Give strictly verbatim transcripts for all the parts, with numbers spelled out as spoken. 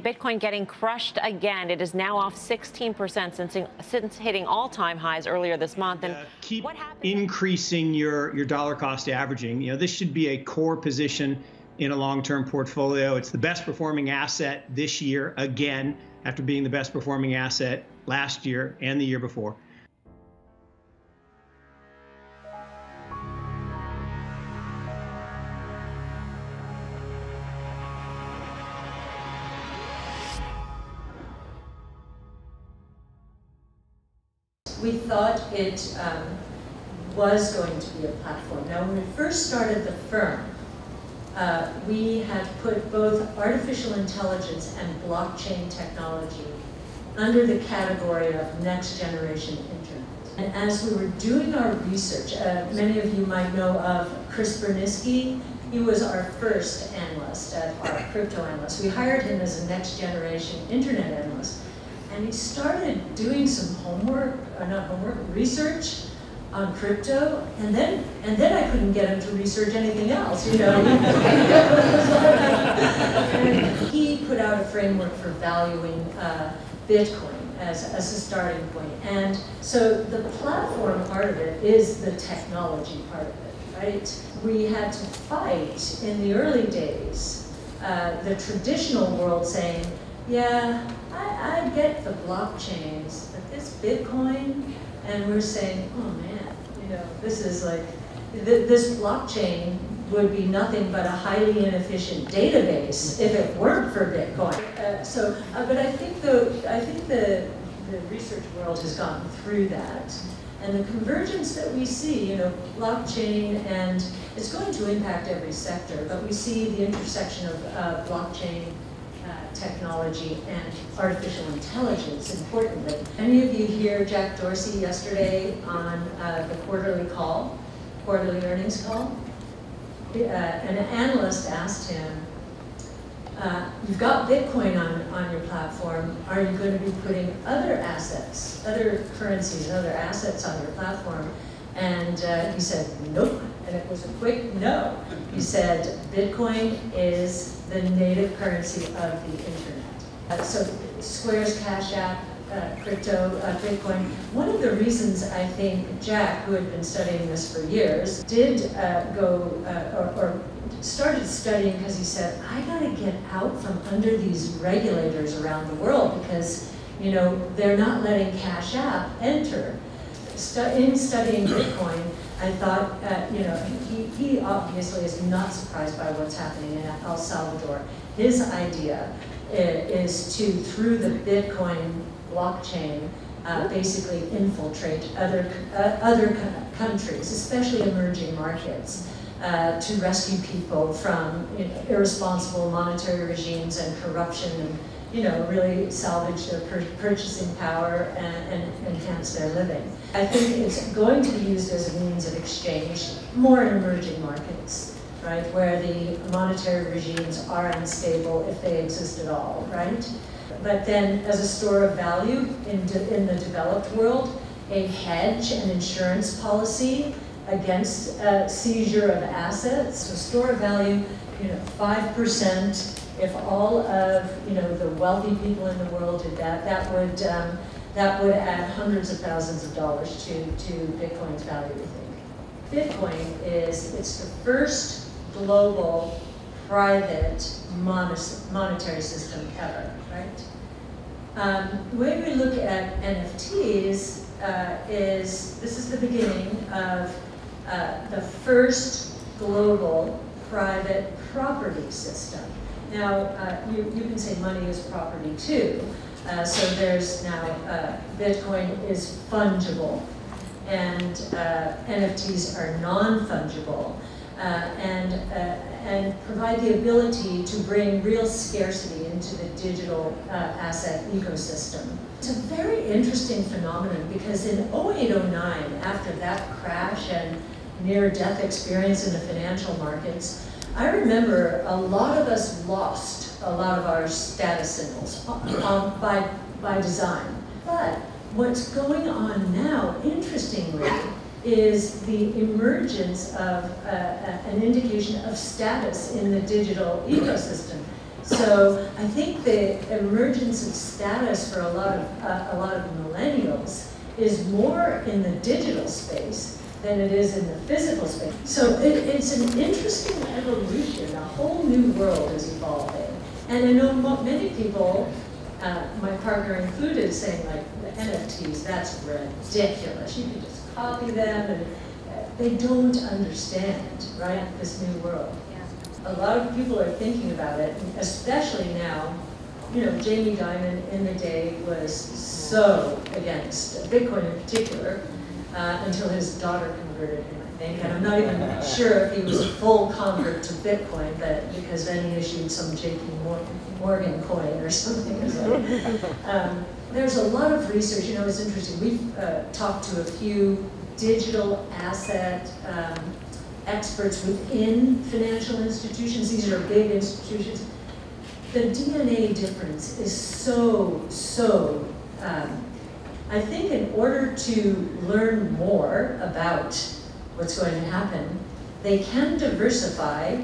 Bitcoin getting crushed again. It is now off sixteen percent since since hitting all-time highs earlier this month. And uh, keep what increasing your your dollar cost averaging. You know, this should be a core position in a long-term portfolio. It's the best performing asset this year again, after being the best performing asset last year and the year before. We thought it um, was going to be a platform. Now, when we first started the firm, uh, we had put both artificial intelligence and blockchain technology under the category of next generation internet. And as we were doing our research, uh, many of you might know of Chris Berniski. He was our first analyst, at our crypto analyst. We hired him as a next generation internet analyst. And he started doing some homework, or not homework, research on crypto, and then and then I couldn't get him to research anything else, you know. And he put out a framework for valuing uh, Bitcoin as, as a starting point. And so the platform part of it is the technology part of it, right? We had to fight in the early days, uh, the traditional world saying, yeah, I, I get the blockchains, but this Bitcoin, and we're saying, oh man, you know, this is like, th this blockchain would be nothing but a highly inefficient database if it weren't for Bitcoin. Uh, so, uh, but I think the I think the the research world has gone through that, and the convergence that we see, you know, blockchain, and it's going to impact every sector, but we see the intersection of uh, blockchain. Uh, technology and artificial intelligence, importantly. Any of you hear Jack Dorsey yesterday on uh, the quarterly call, quarterly earnings call? Uh, an analyst asked him, uh, you've got Bitcoin on, on your platform, are you going to be putting other assets, other currencies and other assets on your platform? And uh, he said, nope. And it was a quick no. He said, Bitcoin is the native currency of the internet. Uh, so Square's Cash App, uh, crypto, uh, Bitcoin. One of the reasons I think Jack, who had been studying this for years, did uh, go uh, or, or started studying because he said, I gotta get out from under these regulators around the world because, you know, they're not letting Cash App enter. In studying Bitcoin, I thought, uh, you know, he, he obviously is not surprised by what's happening in El Salvador. His idea is to, through the Bitcoin blockchain, uh, basically infiltrate other, uh, other countries, especially emerging markets, uh, to rescue people from, you know, irresponsible monetary regimes and corruption, and, you know, really salvage their pur purchasing power and, and enhance their living. I think it's going to be used as a means of exchange more in emerging markets, right, where the monetary regimes are unstable if they exist at all, right? But then as a store of value in, de in the developed world, a hedge and insurance policy against uh, seizure of assets, so store of value, you know, five percent. If all of, you know, the wealthy people in the world did that, that would um, that would add hundreds of thousands of dollars to to Bitcoin's value. I think Bitcoin is it's the first global private monetary system ever, right? Um, the way we look at N F Ts uh, is this is the beginning of uh, the first global private property system. Now, uh, you, you can say money is property too. Uh, so there's now, uh, Bitcoin is fungible and uh, N F Ts are non-fungible uh, and, uh, and provide the ability to bring real scarcity into the digital uh, asset ecosystem. It's a very interesting phenomenon because in oh eight oh nine, after that crash and near-death experience in the financial markets, I remember a lot of us lost a lot of our status symbols um, by, by design. But what's going on now, interestingly, is the emergence of uh, an indication of status in the digital ecosystem. So I think the emergence of status for a lot of, uh, a lot of millennials is more in the digital space than it is in the physical space. So it, it's an interesting evolution. A whole new world is evolving. And I know many people, uh, my partner included, saying like, the N F Ts, that's ridiculous. You can just copy them. And uh, they don't understand, right, this new world. Yeah. A lot of people are thinking about it, especially now. You know, Jamie Dimon in the day was so against Bitcoin in particular, Uh, until his daughter converted him, I think. And I'm not even sure if he was a full convert to Bitcoin, but because then he issued some J P Morgan coin or something. Or something. Um, there's a lot of research. You know, it's interesting. We've uh, talked to a few digital asset um, experts within financial institutions. These are big institutions. The D N A difference is so, so um, I think in order to learn more about what's going to happen, they can diversify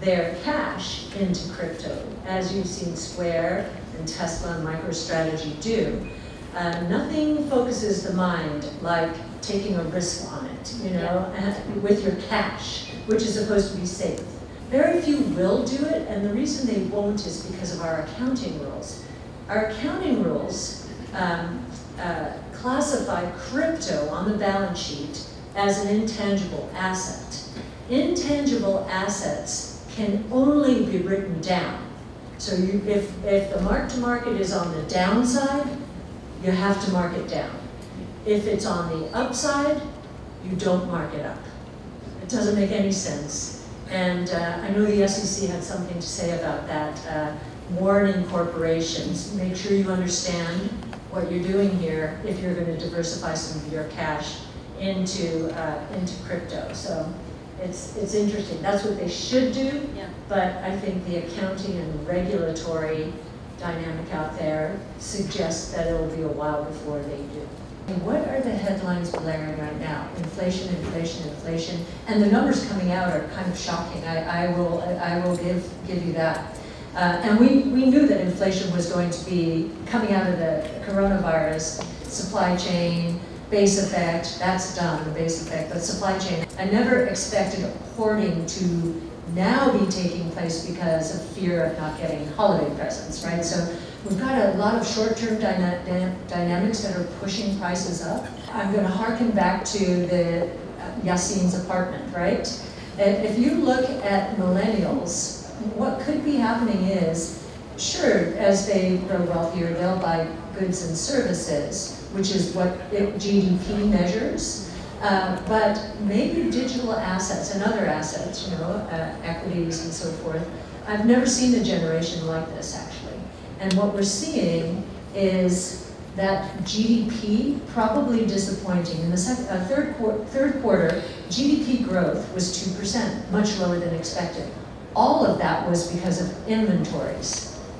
their cash into crypto, as you've seen Square and Tesla and MicroStrategy do. Uh, nothing focuses the mind like taking a risk on it, you know, and with your cash, which is supposed to be safe. Very few will do it, and the reason they won't is because of our accounting rules. Our accounting rules, um, Uh, classify crypto on the balance sheet as an intangible asset. Intangible assets can only be written down. So you, if, if the mark-to-market is on the downside, you have to mark it down. If it's on the upside, you don't mark it up. It doesn't make any sense. And uh, I know the S E C had something to say about that, uh, warning corporations. Make sure you understand what you're doing here if you're going to diversify some of your cash into uh, into crypto. So it's it's interesting. That's what they should do. Yeah. But I think the accounting and regulatory dynamic out there suggests that it will be a while before they do. And what are the headlines blaring right now? Inflation, inflation, inflation, and the numbers coming out are kind of shocking. I, I will I will give give you that. Uh, and we, we knew that inflation was going to be coming out of the coronavirus, supply chain, base effect, that's done, the base effect, but supply chain. I never expected hoarding to now be taking place because of fear of not getting holiday presents, right? So we've got a lot of short-term dyna dynamics that are pushing prices up. I'm going to harken back to the Yassine's apartment, right? And if you look at millennials, what could be happening is, sure, as they grow wealthier, they'll buy goods and services, which is what G D P measures, uh, but maybe digital assets and other assets, you know, uh, equities and so forth. I've never seen a generation like this, actually. And what we're seeing is that G D P probably disappointing. In the second, uh, third, qu third quarter, G D P growth was two percent, much lower than expected. All of that was because of inventories,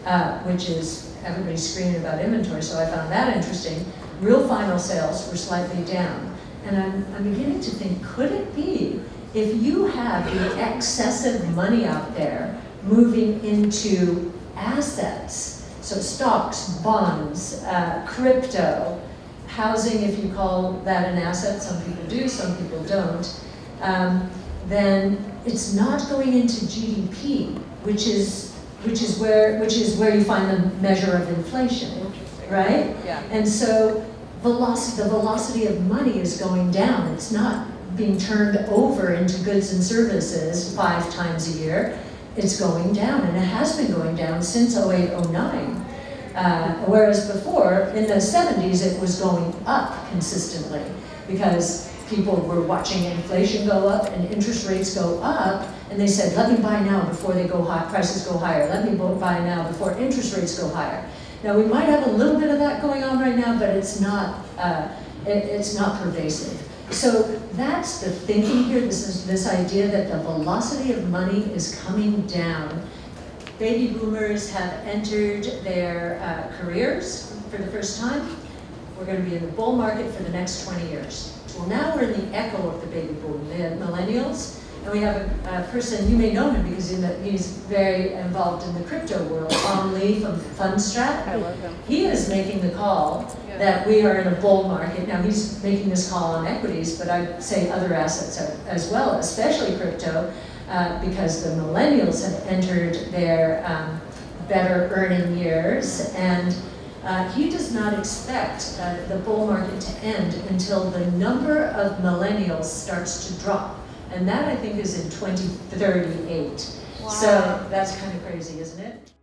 uh, which is everybody's screaming about inventory, so I found that interesting. Real final sales were slightly down. And I'm, I'm beginning to think, could it be if you have the excessive money out there moving into assets, so stocks, bonds, uh, crypto, housing, if you call that an asset, some people do, some people don't, um, then it's not going into G D P, which is which is where which is where you find the measure of inflation, right? Yeah. And so velocity, the velocity of money is going down. It's not being turned over into goods and services five times a year. It's going down, and it has been going down since oh eight, oh nine. Uh, whereas before, in the seventies, it was going up consistently because people were watching inflation go up and interest rates go up, and they said, let me buy now before they go high, prices go higher. Let me buy now before interest rates go higher. Now, we might have a little bit of that going on right now, but it's not, uh, it, it's not pervasive. So that's the thinking here. This is this idea that the velocity of money is coming down. Baby boomers have entered their uh, careers for the first time. We're going to be in the bull market for the next twenty years. Well, now we're in the echo of the baby boom. The millennials And we have a, a person, you may know him because he's very involved in the crypto world, Tom Lee from Fundstrat. I love him. He is making the call yeah. that we are in a bull market. Now he's making this call on equities, but I'd say other assets are, as well, especially crypto, uh, because the millennials have entered their um, better earning years, and uh, he does not expect uh, the bull market to end until the number of millennials starts to drop. And that, I think, is in twenty thirty-eight. Wow. So that's kind of crazy, isn't it?